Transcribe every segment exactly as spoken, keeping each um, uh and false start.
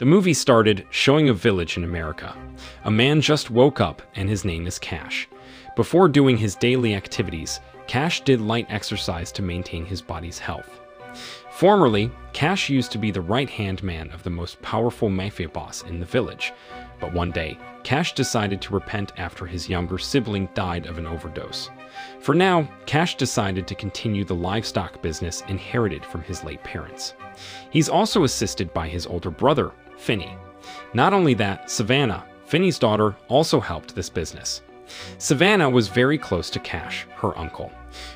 The movie started showing a village in America. A man just woke up and his name is Cash. Before doing his daily activities, Cash did light exercise to maintain his body's health. Formerly, Cash used to be the right-hand man of the most powerful mafia boss in the village. But one day, Cash decided to repent after his younger sibling died of an overdose. For now, Cash decided to continue the livestock business inherited from his late parents. He's also assisted by his older brother, Finney. Not only that, Savannah, Finney's daughter, also helped this business. Savannah was very close to Cash, her uncle,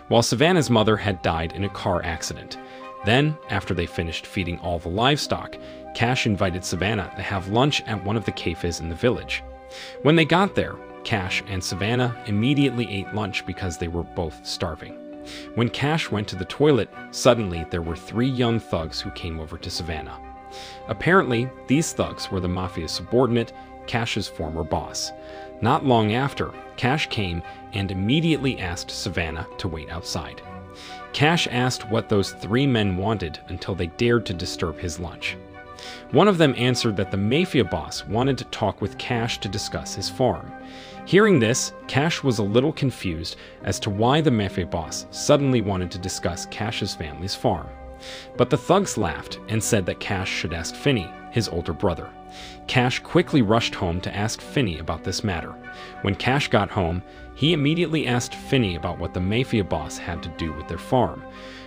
while Savannah's mother had died in a car accident. Then, after they finished feeding all the livestock, Cash invited Savannah to have lunch at one of the cafes in the village. When they got there, Cash and Savannah immediately ate lunch because they were both starving. When Cash went to the toilet, suddenly there were three young thugs who came over to Savannah. Apparently, these thugs were the mafia subordinate, Cash's former boss. Not long after, Cash came and immediately asked Savannah to wait outside. Cash asked what those three men wanted until they dared to disturb his lunch. One of them answered that the mafia boss wanted to talk with Cash to discuss his farm. Hearing this, Cash was a little confused as to why the mafia boss suddenly wanted to discuss Cash's family's farm. But the thugs laughed and said that Cash should ask Finney, his older brother. Cash quickly rushed home to ask Finney about this matter. When Cash got home, he immediately asked Finney about what the mafia boss had to do with their farm.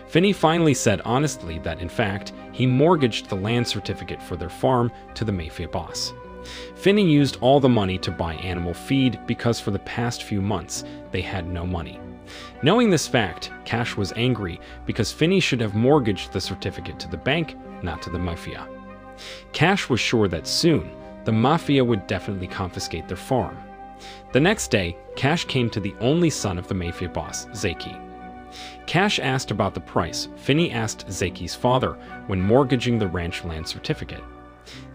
Finney finally said honestly that, in fact, he mortgaged the land certificate for their farm to the mafia boss. Finney used all the money to buy animal feed because for the past few months, they had no money. Knowing this fact, Cash was angry because Finney should have mortgaged the certificate to the bank, not to the mafia. Cash was sure that soon, the mafia would definitely confiscate their farm. The next day, Cash came to the only son of the mafia boss, Zeki. Cash asked about the price Finney asked Zeki's father when mortgaging the ranch land certificate.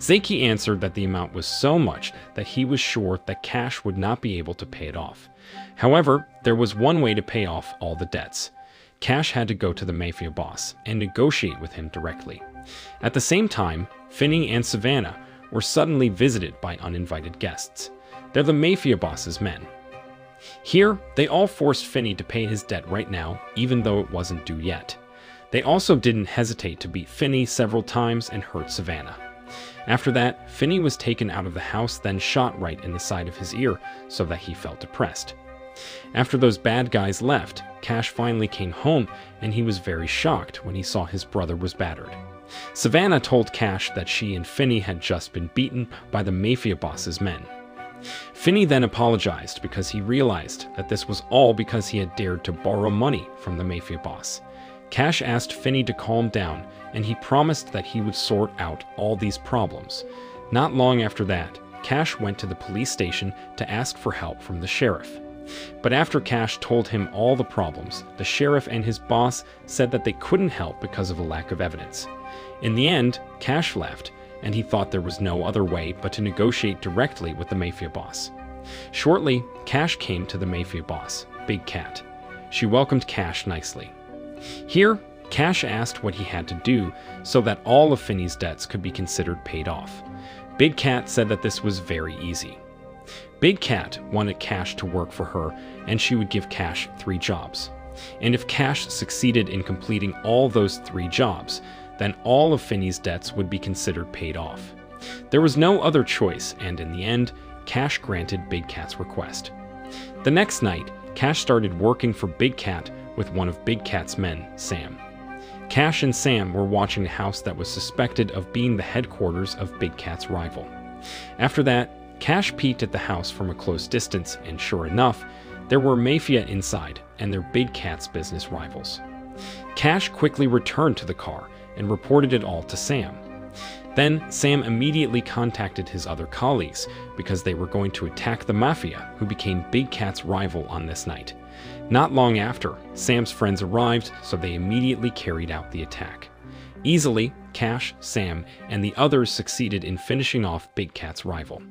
Zeki answered that the amount was so much that he was sure that Cash would not be able to pay it off. However, there was one way to pay off all the debts. Cash had to go to the mafia boss and negotiate with him directly. At the same time, Finney and Savannah were suddenly visited by uninvited guests. They're the mafia boss's men. Here, they all forced Finney to pay his debt right now, even though it wasn't due yet. They also didn't hesitate to beat Finney several times and hurt Savannah. After that, Finney was taken out of the house, then shot right in the side of his ear so that he felt depressed. After those bad guys left, Cash finally came home, and he was very shocked when he saw his brother was battered. Savannah told Cash that she and Finney had just been beaten by the mafia boss's men. Finney then apologized because he realized that this was all because he had dared to borrow money from the mafia boss. Cash asked Finney to calm down, and he promised that he would sort out all these problems. Not long after that, Cash went to the police station to ask for help from the sheriff. But after Cash told him all the problems, the sheriff and his boss said that they couldn't help because of a lack of evidence. In the end, Cash left, and he thought there was no other way but to negotiate directly with the mafia boss. Shortly, Cash came to the mafia boss, Big Cat. She welcomed Cash nicely. Here, Cash asked what he had to do so that all of Finney's debts could be considered paid off. Big Cat said that this was very easy. Big Cat wanted Cash to work for her, and she would give Cash three jobs. And if Cash succeeded in completing all those three jobs, then all of Finney's debts would be considered paid off. There was no other choice, and in the end, Cash granted Big Cat's request. The next night, Cash started working for Big Cat with one of Big Cat's men, Sam. Cash and Sam were watching the house that was suspected of being the headquarters of Big Cat's rival. After that, Cash peeked at the house from a close distance, and sure enough, there were mafia inside and their Big Cat's business rivals. Cash quickly returned to the car and reported it all to Sam. Then, Sam immediately contacted his other colleagues because they were going to attack the mafia, who became Big Cat's rival on this night. Not long after, Sam's friends arrived, so they immediately carried out the attack. Easily, Cash, Sam, and the others succeeded in finishing off Big Cat's rival.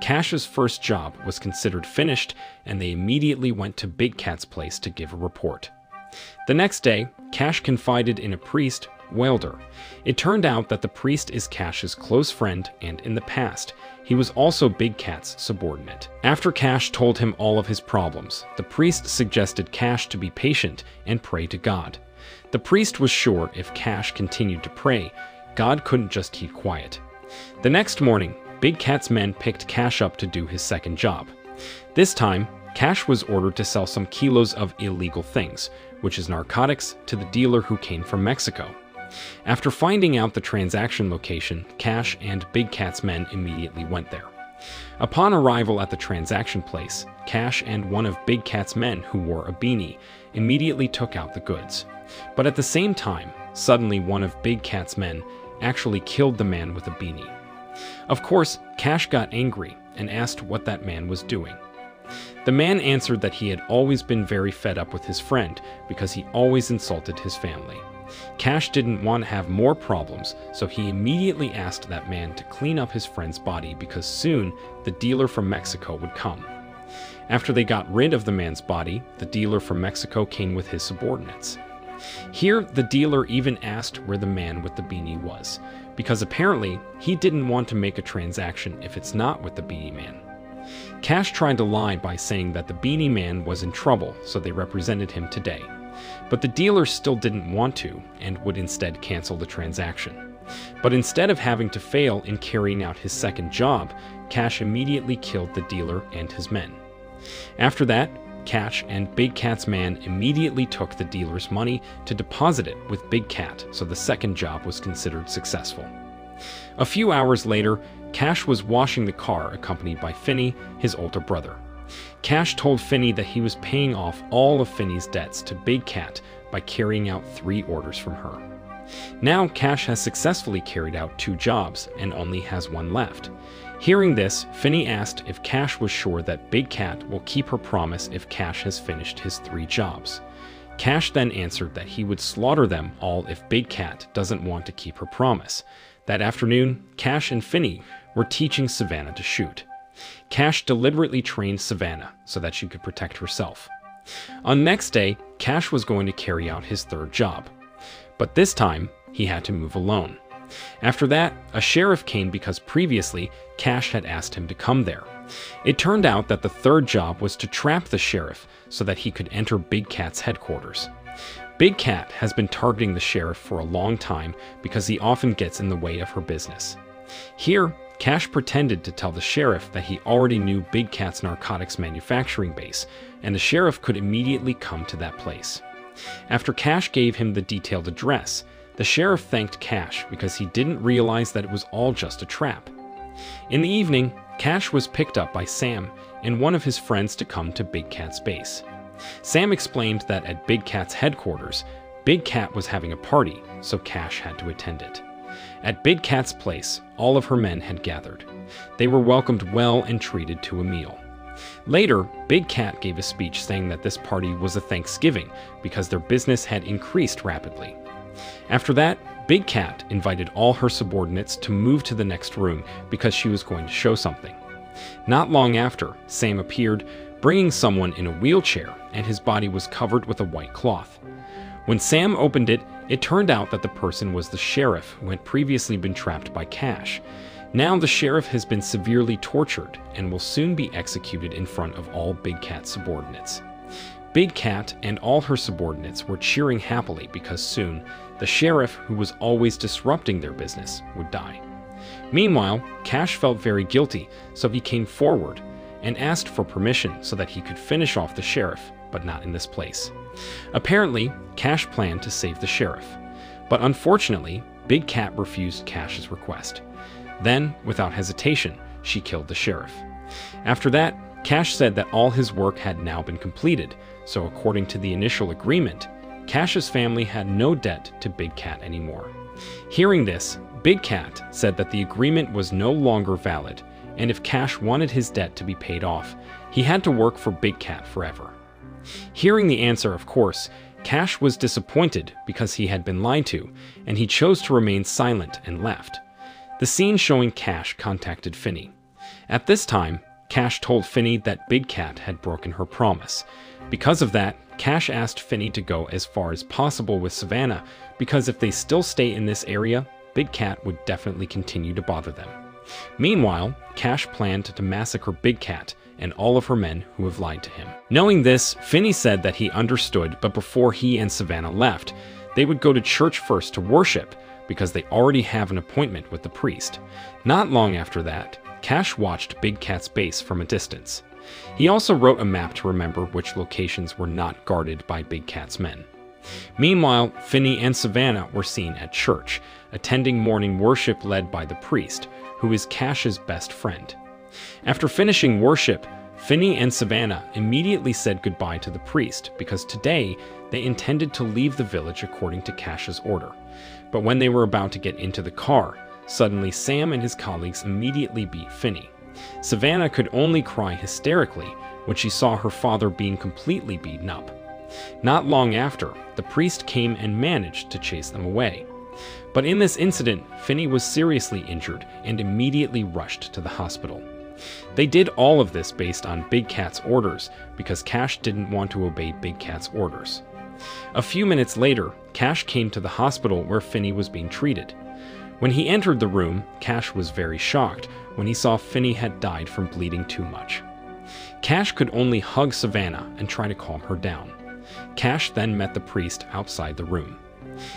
Cash's first job was considered finished, and they immediately went to Big Cat's place to give a report. The next day, Cash confided in a priest Wilder. It turned out that the priest is Cash's close friend, and in the past, he was also Big Cat's subordinate. After Cash told him all of his problems, the priest suggested Cash to be patient and pray to God. The priest was sure if Cash continued to pray, God couldn't just keep quiet. The next morning, Big Cat's men picked Cash up to do his second job. This time, Cash was ordered to sell some kilos of illegal things, which is narcotics, to the dealer who came from Mexico. After finding out the transaction location, Cash and Big Cat's men immediately went there. Upon arrival at the transaction place, Cash and one of Big Cat's men who wore a beanie immediately took out the goods. But at the same time, suddenly one of Big Cat's men actually killed the man with a beanie. Of course, Cash got angry and asked what that man was doing. The man answered that he had always been very fed up with his friend because he always insulted his family. Cash didn't want to have more problems, so he immediately asked that man to clean up his friend's body because soon the dealer from Mexico would come. After they got rid of the man's body, the dealer from Mexico came with his subordinates. Here, the dealer even asked where the man with the beanie was, because apparently he didn't want to make a transaction if it's not with the beanie man. Cash tried to lie by saying that the beanie man was in trouble, so they represented him today. But the dealer still didn't want to, and would instead cancel the transaction. But instead of having to fail in carrying out his second job, Cash immediately killed the dealer and his men. After that, Cash and Big Cat's man immediately took the dealer's money to deposit it with Big Cat, so the second job was considered successful. A few hours later, Cash was washing the car accompanied by Finney, his older brother. Cash told Finney that he was paying off all of Finney's debts to Big Cat by carrying out three orders from her. Now Cash has successfully carried out two jobs and only has one left. Hearing this, Finney asked if Cash was sure that Big Cat will keep her promise if Cash has finished his three jobs. Cash then answered that he would slaughter them all if Big Cat doesn't want to keep her promise. That afternoon, Cash and Finney were teaching Savannah to shoot. Cash deliberately trained Savannah so that she could protect herself. On next day, Cash was going to carry out his third job. But this time, he had to move alone. After that, a sheriff came because previously, Cash had asked him to come there. It turned out that the third job was to trap the sheriff so that he could enter Big Cat's headquarters. Big Cat has been targeting the sheriff for a long time because he often gets in the way of her business. Here, Cash pretended to tell the sheriff that he already knew Big Cat's narcotics manufacturing base, and the sheriff could immediately come to that place. After Cash gave him the detailed address, the sheriff thanked Cash because he didn't realize that it was all just a trap. In the evening, Cash was picked up by Sam and one of his friends to come to Big Cat's base. Sam explained that at Big Cat's headquarters, Big Cat was having a party, so Cash had to attend it. At Big Cat's place, all of her men had gathered. They were welcomed well and treated to a meal. Later, Big Cat gave a speech saying that this party was a Thanksgiving because their business had increased rapidly. After that, Big Cat invited all her subordinates to move to the next room because she was going to show something. Not long after, Sam appeared, bringing someone in a wheelchair, and his body was covered with a white cloth. When Sam opened it, it turned out that the person was the sheriff who had previously been trapped by Cash. Now the sheriff has been severely tortured and will soon be executed in front of all Big Cat's subordinates. Big Cat and all her subordinates were cheering happily because soon, the sheriff, who was always disrupting their business, would die. Meanwhile, Cash felt very guilty, so he came forward and asked for permission so that he could finish off the sheriff, but not in this place. Apparently, Cash planned to save the sheriff, but unfortunately, Big Cat refused Cash's request. Then, without hesitation, she killed the sheriff. After that, Cash said that all his work had now been completed, so according to the initial agreement, Cash's family had no debt to Big Cat anymore. Hearing this, Big Cat said that the agreement was no longer valid, and if Cash wanted his debt to be paid off, he had to work for Big Cat forever. Hearing the answer, of course, Cash was disappointed because he had been lied to, and he chose to remain silent and left. The scene showing Cash contacted Finney. At this time, Cash told Finney that Big Cat had broken her promise. Because of that, Cash asked Finney to go as far as possible with Savannah, because if they still stay in this area, Big Cat would definitely continue to bother them. Meanwhile, Cash planned to massacre Big Cat and all of her men who have lied to him. Knowing this, Finney said that he understood, but before he and Savannah left, they would go to church first to worship, because they already have an appointment with the priest. Not long after that, Cash watched Big Cat's base from a distance. He also wrote a map to remember which locations were not guarded by Big Cat's men. Meanwhile, Finney and Savannah were seen at church, attending morning worship led by the priest, who is Cash's best friend. After finishing worship, Finney and Savannah immediately said goodbye to the priest because today they intended to leave the village according to Cash's order. But when they were about to get into the car, suddenly Sam and his colleagues immediately beat Finney. Savannah could only cry hysterically when she saw her father being completely beaten up. Not long after, the priest came and managed to chase them away. But in this incident, Finney was seriously injured and immediately rushed to the hospital. They did all of this based on Big Cat's orders because Cash didn't want to obey Big Cat's orders. A few minutes later, Cash came to the hospital where Finney was being treated. When he entered the room, Cash was very shocked when he saw Finney had died from bleeding too much. Cash could only hug Savannah and try to calm her down. Cash then met the priest outside the room.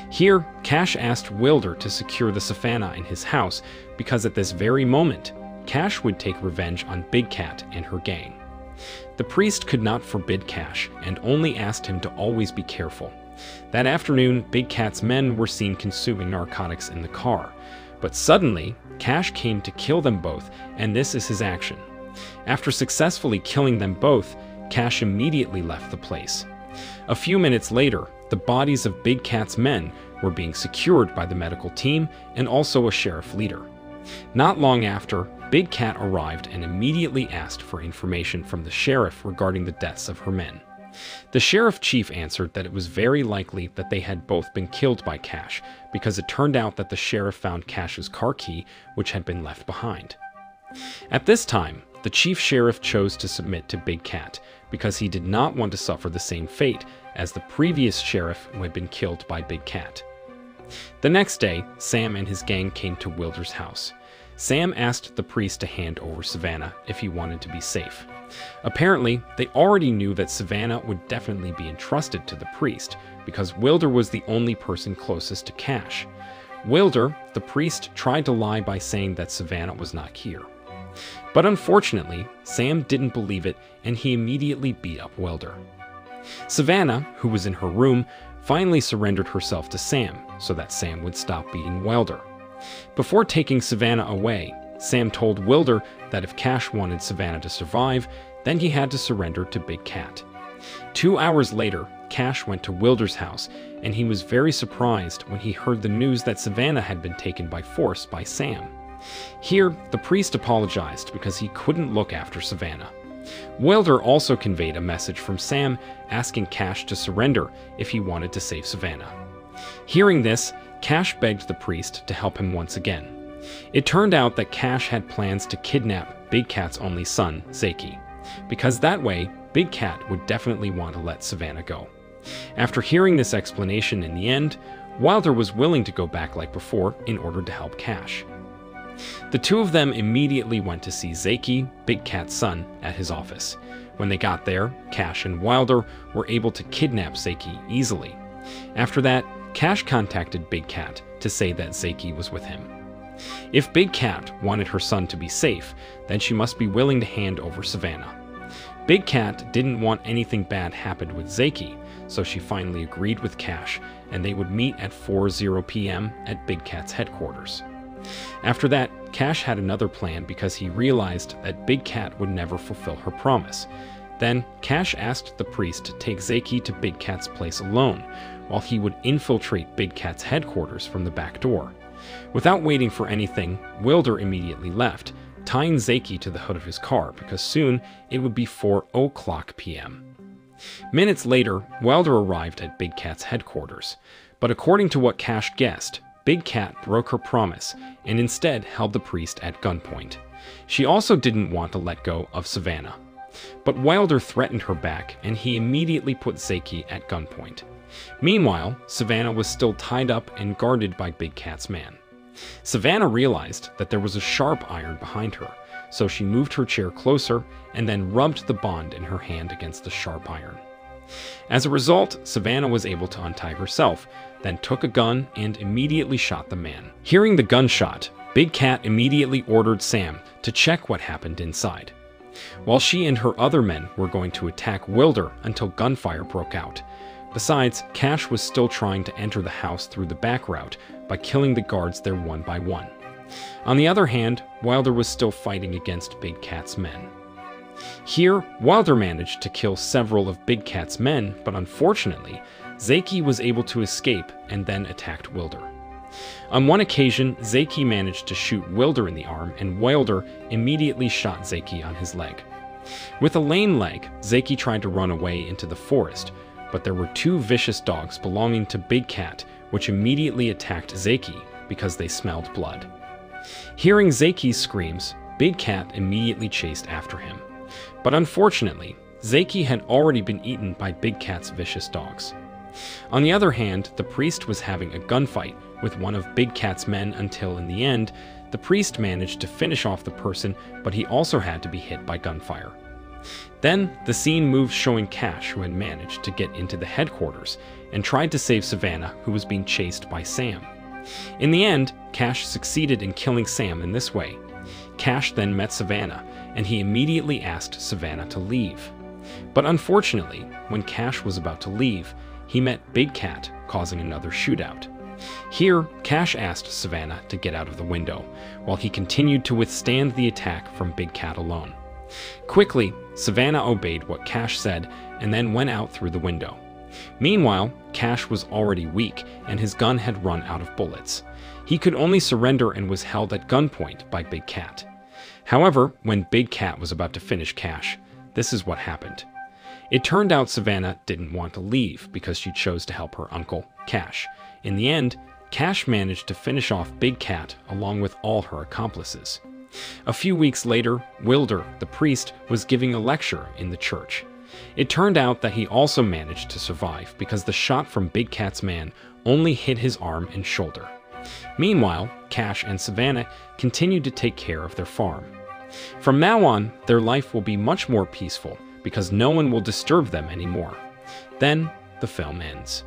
Here, Cash asked Wilder to secure the Savannah in his house because at this very moment, Cash would take revenge on Big Cat and her gang. The priest could not forbid Cash and only asked him to always be careful. That afternoon, Big Cat's men were seen consuming narcotics in the car, but suddenly, Cash came to kill them both, and this is his action. After successfully killing them both, Cash immediately left the place. A few minutes later, the bodies of Big Cat's men were being secured by the medical team and also a sheriff leader. Not long after, Big Cat arrived and immediately asked for information from the sheriff regarding the deaths of her men. The sheriff chief answered that it was very likely that they had both been killed by Cash because it turned out that the sheriff found Cash's car key, which had been left behind. At this time, the chief sheriff chose to submit to Big Cat because he did not want to suffer the same fate as the previous sheriff who had been killed by Big Cat. The next day, Sam and his gang came to Wilder's house. Sam asked the priest to hand over Savannah if he wanted to be safe. Apparently, they already knew that Savannah would definitely be entrusted to the priest because Wilder was the only person closest to Cash. Wilder, the priest, tried to lie by saying that Savannah was not here. But unfortunately, Sam didn't believe it and he immediately beat up Wilder. Savannah, who was in her room, finally surrendered herself to Sam so that Sam would stop beating Wilder. Before taking Savannah away, Sam told Wilder that if Cash wanted Savannah to survive, then he had to surrender to Big Cat. Two hours later, Cash went to Wilder's house, and he was very surprised when he heard the news that Savannah had been taken by force by Sam. Here, the priest apologized because he couldn't look after Savannah. Wilder also conveyed a message from Sam asking Cash to surrender if he wanted to save Savannah. Hearing this, Cash begged the priest to help him once again. It turned out that Cash had plans to kidnap Big Cat's only son, Zeki, because that way, Big Cat would definitely want to let Savannah go. After hearing this explanation in the end, Wilder was willing to go back like before in order to help Cash. The two of them immediately went to see Zeki, Big Cat's son, at his office. When they got there, Cash and Wilder were able to kidnap Zeki easily. After that, Cash contacted Big Cat to say that Zeki was with him. If Big Cat wanted her son to be safe, then she must be willing to hand over Savannah. Big Cat didn't want anything bad happened with Zeki, so she finally agreed with Cash, and they would meet at four p m at Big Cat's headquarters. After that, Cash had another plan because he realized that Big Cat would never fulfill her promise. Then, Cash asked the priest to take Zeki to Big Cat's place alone, while he would infiltrate Big Cat's headquarters from the back door. Without waiting for anything, Wilder immediately left, tying Zeki to the hood of his car because soon it would be four o'clock p m Minutes later, Wilder arrived at Big Cat's headquarters, but according to what Cash guessed, Big Cat broke her promise and instead held the priest at gunpoint. She also didn't want to let go of Savannah. But Wilder threatened her back, and he immediately put Zeki at gunpoint. Meanwhile, Savannah was still tied up and guarded by Big Cat's man. Savannah realized that there was a sharp iron behind her, so she moved her chair closer and then rubbed the bond in her hand against the sharp iron. As a result, Savannah was able to untie herself, then took a gun and immediately shot the man. Hearing the gunshot, Big Cat immediately ordered Sam to check what happened inside, while she and her other men were going to attack Wilder until gunfire broke out. Besides, Cash was still trying to enter the house through the back route by killing the guards there one by one. On the other hand, Wilder was still fighting against Big Cat's men. Here, Wilder managed to kill several of Big Cat's men, but unfortunately, Zeki was able to escape and then attacked Wilder. On one occasion, Zeki managed to shoot Wilder in the arm, and Wilder immediately shot Zeki on his leg. With a lame leg, Zeki tried to run away into the forest, but there were two vicious dogs belonging to Big Cat, which immediately attacked Zeki because they smelled blood. Hearing Zeki's screams, Big Cat immediately chased after him. But unfortunately, Zeki had already been eaten by Big Cat's vicious dogs. On the other hand, the priest was having a gunfight with one of Big Cat's men until, in the end, the priest managed to finish off the person, but he also had to be hit by gunfire. Then, the scene moves showing Cash, who had managed to get into the headquarters, and tried to save Savannah, who was being chased by Sam. In the end, Cash succeeded in killing Sam in this way. Cash then met Savannah, and he immediately asked Savannah to leave. But unfortunately, when Cash was about to leave, he met Big Cat, causing another shootout. Here, Cash asked Savannah to get out of the window, while he continued to withstand the attack from Big Cat alone. Quickly, Savannah obeyed what Cash said and then went out through the window. Meanwhile, Cash was already weak, and his gun had run out of bullets. He could only surrender and was held at gunpoint by Big Cat. However, when Big Cat was about to finish Cash, this is what happened. It turned out Savannah didn't want to leave because she chose to help her uncle, Cash. In the end, Cash managed to finish off Big Cat along with all her accomplices. A few weeks later, Wilder, the priest, was giving a lecture in the church. It turned out that he also managed to survive because the shot from Big Cat's man only hit his arm and shoulder. Meanwhile, Cash and Savannah continued to take care of their farm. From now on, their life will be much more peaceful because no one will disturb them anymore. Then, the film ends.